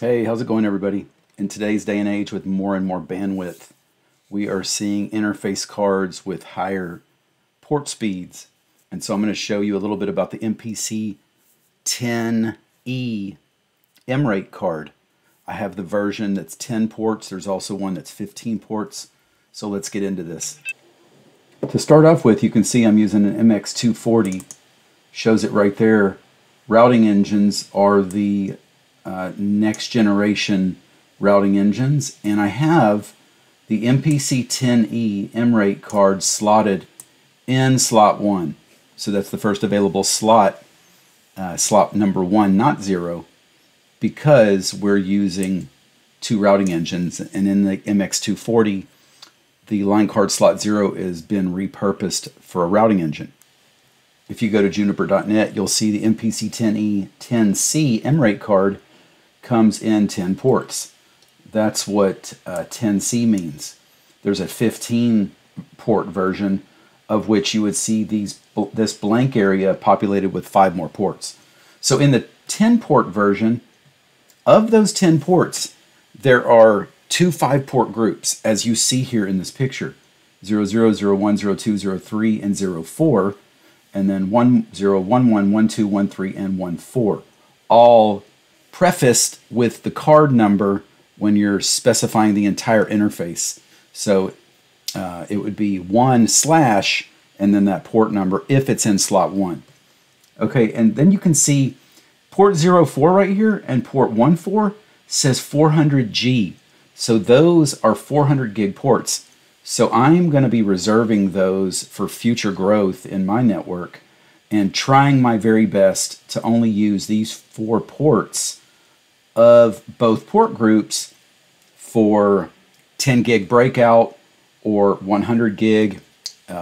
Hey, how's it going, everybody? In today's day and age, with more and more bandwidth, we are seeing interface cards with higher port speeds. And so I'm going to show you a little bit about the MPC10E-10C-MRATE card. I have the version that's 10 ports. There's also one that's 15 ports. So let's get into this. To start off with, you can see I'm using an MX240. Shows it right there. Routing engines are the next generation routing engines, and I have the MPC10E MRATE card slotted in slot 1. So that's the first available slot, slot number 1, not 0, because we're using two routing engines, and in the MX240 the line card slot 0 has been repurposed for a routing engine. If you go to juniper.net, you'll see the MPC10E-10C MRATE card comes in 10 ports. That's what 10C means. There's a 15 port version, of which you would see this blank area populated with 5 more ports. So in the 10 port version, of those 10 ports, there are two 5 port groups, as you see here in this picture, 00, 01, 02, 03, and 04, and then 10, 11, 12, 13, and 14, all prefaced with the card number when you're specifying the entire interface. So it would be 1/ and then that port number if it's in slot 1. Okay, and then you can see port 04 right here and port 14 says 400G. So those are 400 gig ports. So I'm going to be reserving those for future growth in my network and trying my very best to only use these 4 ports of both port groups for 10 gig breakout or 100 gig,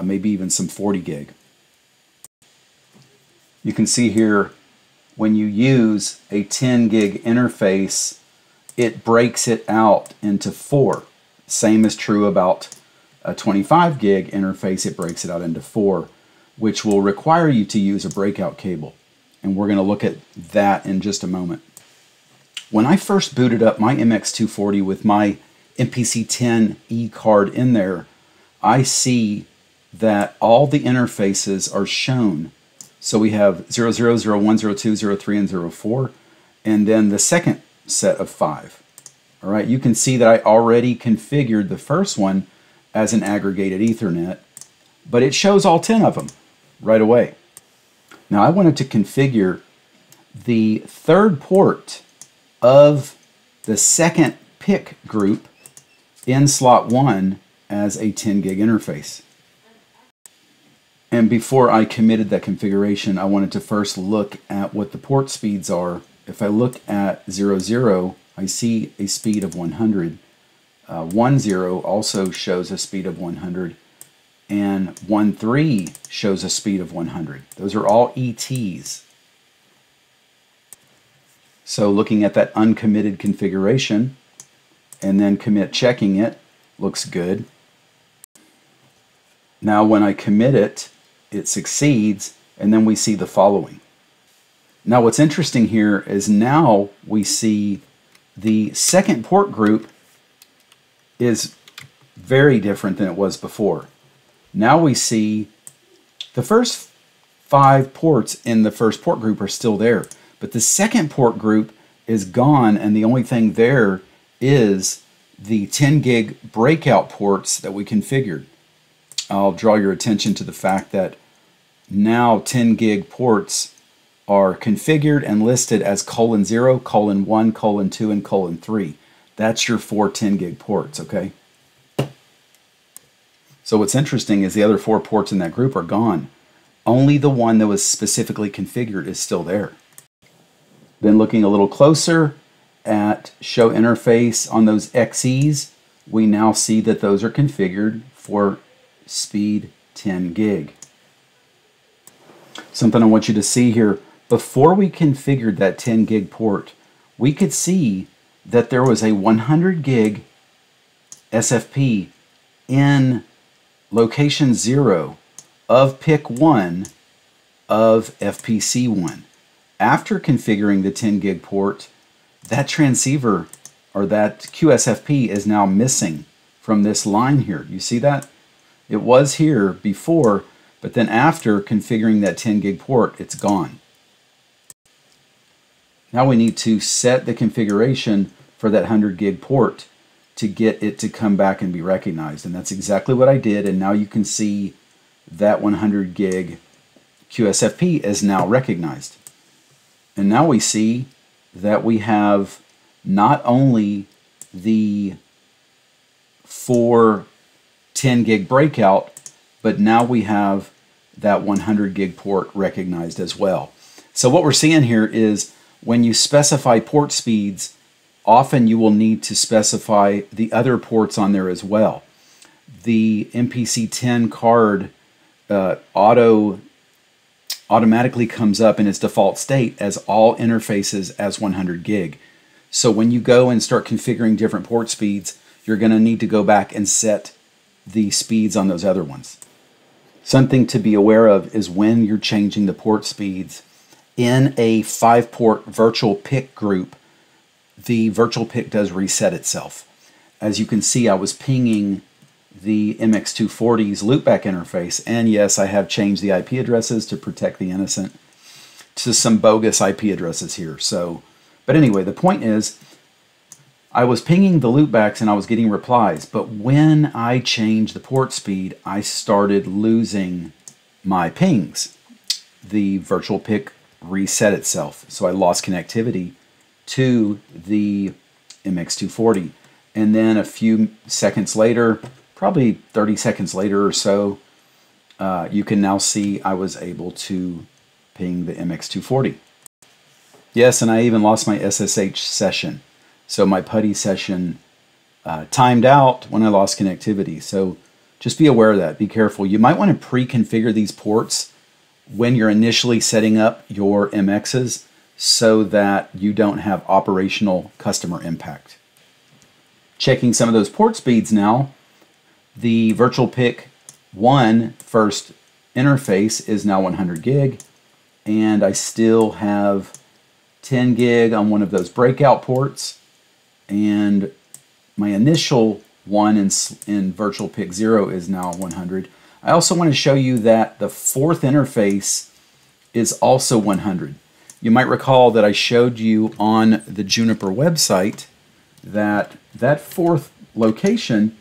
maybe even some 40 gig. You can see here when you use a 10 gig interface, it breaks it out into 4. Same is true about a 25 gig interface, it breaks it out into 4, which will require you to use a breakout cable. And we're going to look at that in just a moment. When I first booted up my MX240 with my MPC10E card in there, I see that all the interfaces are shown. So we have 00, 01, 02, 03, and 04, and then the second set of 5. All right, you can see that I already configured the first one as an aggregated Ethernet, but it shows all 10 of them right away. Now I wanted to configure the 3rd port of the 2nd PIC group in slot 1 as a 10 gig interface. And before I committed that configuration, I wanted to first look at what the port speeds are. If I look at 00, I see a speed of 100. 10 also shows a speed of 100, and 13 shows a speed of 100. Those are all ETs. So looking at that uncommitted configuration, and then commit checking it, looks good. Now when I commit it, it succeeds, and then we see the following. Now what's interesting here is now we see the 2nd port group is very different than it was before. Now we see the first 5 ports in the 1st port group are still there, but the 2nd port group is gone, and the only thing there is the 10 gig breakout ports that we configured. I'll draw your attention to the fact that now 10 gig ports are configured and listed as :0, :1, :2, and :3. That's your 4 10 gig ports, okay? So what's interesting is the other 4 ports in that group are gone. Only the one that was specifically configured is still there. Then looking a little closer at show interface on those XEs, we now see that those are configured for speed 10 gig. Something I want you to see here, before we configured that 10 gig port, we could see that there was a 100 gig SFP in location 0 of PIC 1 of FPC1. After configuring the 10 gig port, that transceiver or that QSFP is now missing from this line here. You see that? It was here before, but then after configuring that 10 gig port, it's gone. Now we need to set the configuration for that 100 gig port to get it to come back and be recognized. And that's exactly what I did. And now you can see that 100 gig QSFP is now recognized. And now we see that we have not only the 4 10 gig breakout, but now we have that 100 gig port recognized as well. So what we're seeing here is when you specify port speeds, often you will need to specify the other ports on there as well. The MPC10 card automatically comes up in its default state as all interfaces as 100 gig. So when you go and start configuring different port speeds, you're going to need to go back and set the speeds on those other ones. Something to be aware of is when you're changing the port speeds in a 5-port virtual PIC group, the virtual PIC does reset itself. As you can see, I was pinging the MX240's loopback interface, and yes, I have changed the IP addresses to protect the innocent to some bogus IP addresses here. So, but anyway, the point is, I was pinging the loopbacks and I was getting replies, but when I changed the port speed, I started losing my pings. The virtual PIC reset itself, so I lost connectivity to the MX240. And then a few seconds later, probably 30 seconds later or so, you can now see I was able to ping the MX240. Yes, and I even lost my SSH session. So my PuTTY session timed out when I lost connectivity. So just be aware of that. Be careful. You might want to pre-configure these ports when you're initially setting up your MXs so that you don't have operational customer impact. Checking some of those port speeds now, the virtual PIC 1 first interface is now 100 gig, and I still have 10 gig on one of those breakout ports. And my initial one in virtual PIC 0 is now 100. I also want to show you that the 4th interface is also 100. You might recall that I showed you on the Juniper website that that 4th location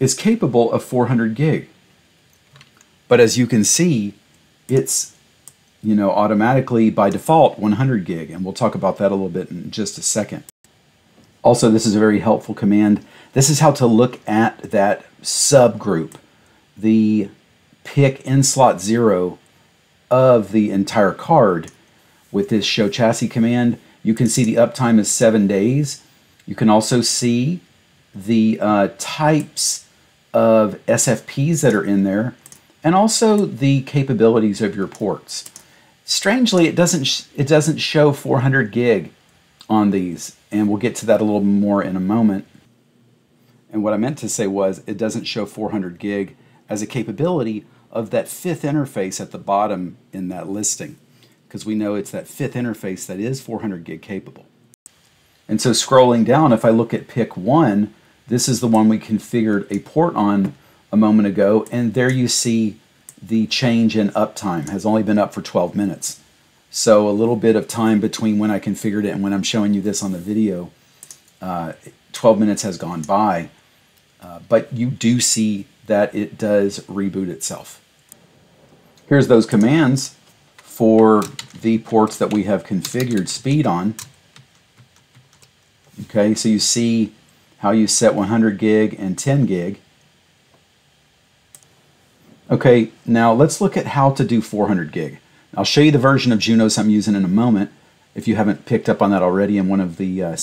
is capable of 400 gig. But as you can see, it's, you know, automatically by default 100 gig. And we'll talk about that a little bit in just a second. Also, this is a very helpful command. This is how to look at that subgroup, the PIC in slot 0 of the entire card. With this show chassis command, you can see the uptime is 7 days. You can also see the types of SFPs that are in there and also the capabilities of your ports. Strangely, it doesn't show 400 gig on these, and we'll get to that a little more in a moment. And what I meant to say was it doesn't show 400 gig as a capability of that 5th interface at the bottom in that listing, because we know it's that 5th interface that is 400 gig capable. And so scrolling down, if I look at PIC 1, this is the one we configured a port on a moment ago, and there you see the change in uptime has only been up for 12 minutes. So a little bit of time between when I configured it and when I'm showing you this on the video, 12 minutes has gone by, but you do see that it does reboot itself. Here's those commands for the ports that we have configured speed on. Okay, so you see how you set 100 gig and 10 gig. Okay, now let's look at how to do 400 gig. I'll show you the version of Junos I'm using in a moment if you haven't picked up on that already in one of the CLI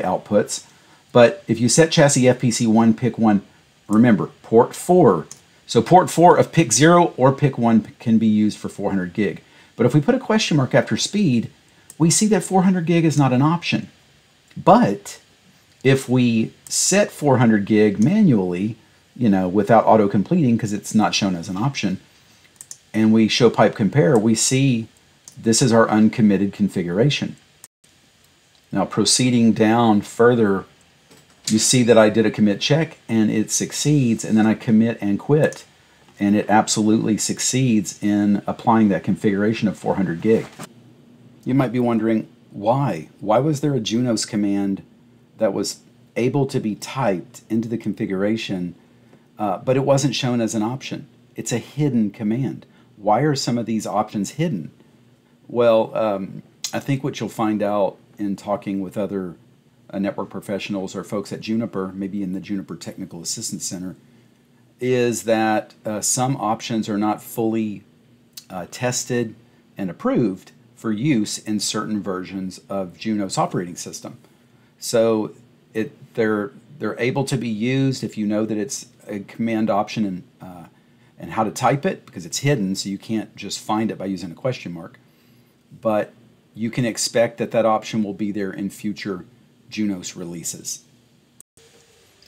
outputs. But if you set chassis FPC1 PIC 1, remember, port 4. So port 4 of PIC 0 or PIC 1 can be used for 400 gig. But if we put a question mark after speed, we see that 400 gig is not an option. But if we set 400 gig manually, you know, without auto-completing because it's not shown as an option, and we show pipe compare, we see this is our uncommitted configuration. Now proceeding down further, you see that I did a commit check and it succeeds, and then I commit and quit, and it absolutely succeeds in applying that configuration of 400 gig. You might be wondering, why? Why was there a Junos command that was able to be typed into the configuration, but it wasn't shown as an option? It's a hidden command. Why are some of these options hidden? Well, I think what you'll find out in talking with other network professionals or folks at Juniper, maybe in the Juniper Technical Assistance Center, is that some options are not fully tested and approved for use in certain versions of Junos operating system. So they're able to be used if you know that it's a command option and how to type it, because it's hidden, so you can't just find it by using a question mark. But you can expect that that option will be there in future Junos releases.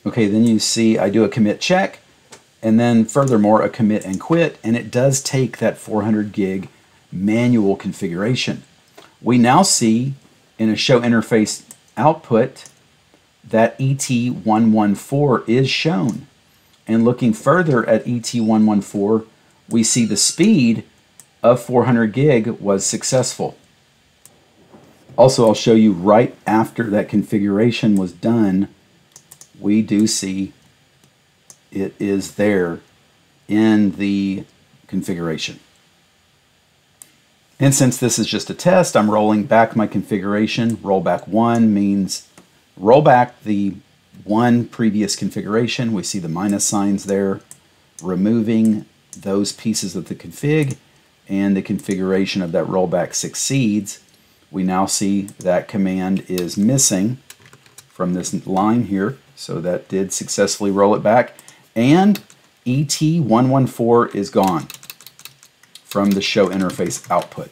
Okay, then you see I do a commit check, and then furthermore a commit and quit, and it does take that 400 gig manual configuration. We now see in a show interface output that ET114 is shown. And looking further at ET114, we see the speed of 400 gig was successful. Also, I'll show you right after that configuration was done, we do see it is there in the configuration. And since this is just a test, I'm rolling back my configuration. Rollback 1 means roll back the one previous configuration. We see the minus signs there, removing those pieces of the config, and the configuration of that rollback succeeds. We now see that command is missing from this line here, so that did successfully roll it back, and ET114 is gone from the show interface output.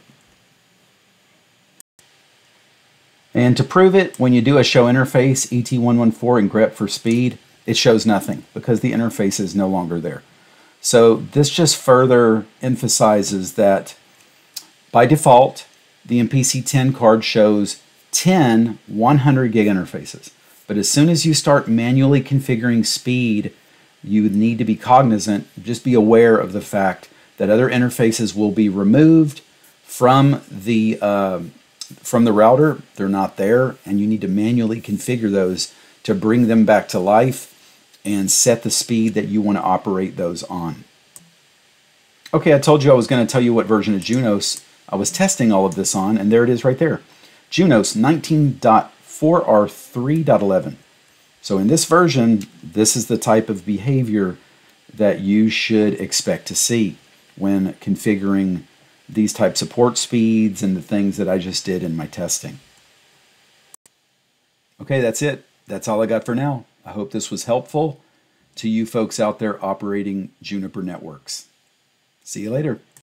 And to prove it, when you do a show interface ET114 and grep for speed, it shows nothing because the interface is no longer there. So this just further emphasizes that by default, the MPC10 card shows 10 100 gig interfaces. But as soon as you start manually configuring speed, you need to be cognizant, just be aware of the fact that other interfaces will be removed from the router. They're not there, and you need to manually configure those to bring them back to life and set the speed that you want to operate those on. Okay, I told you I was going to tell you what version of Junos I was testing all of this on, and there it is right there. Junos 19.4R3.11. So in this version, this is the type of behavior that you should expect to see when configuring these types of port speeds and the things that I just did in my testing. Okay, that's it. That's all I got for now. I hope this was helpful to you folks out there operating Juniper networks. See you later.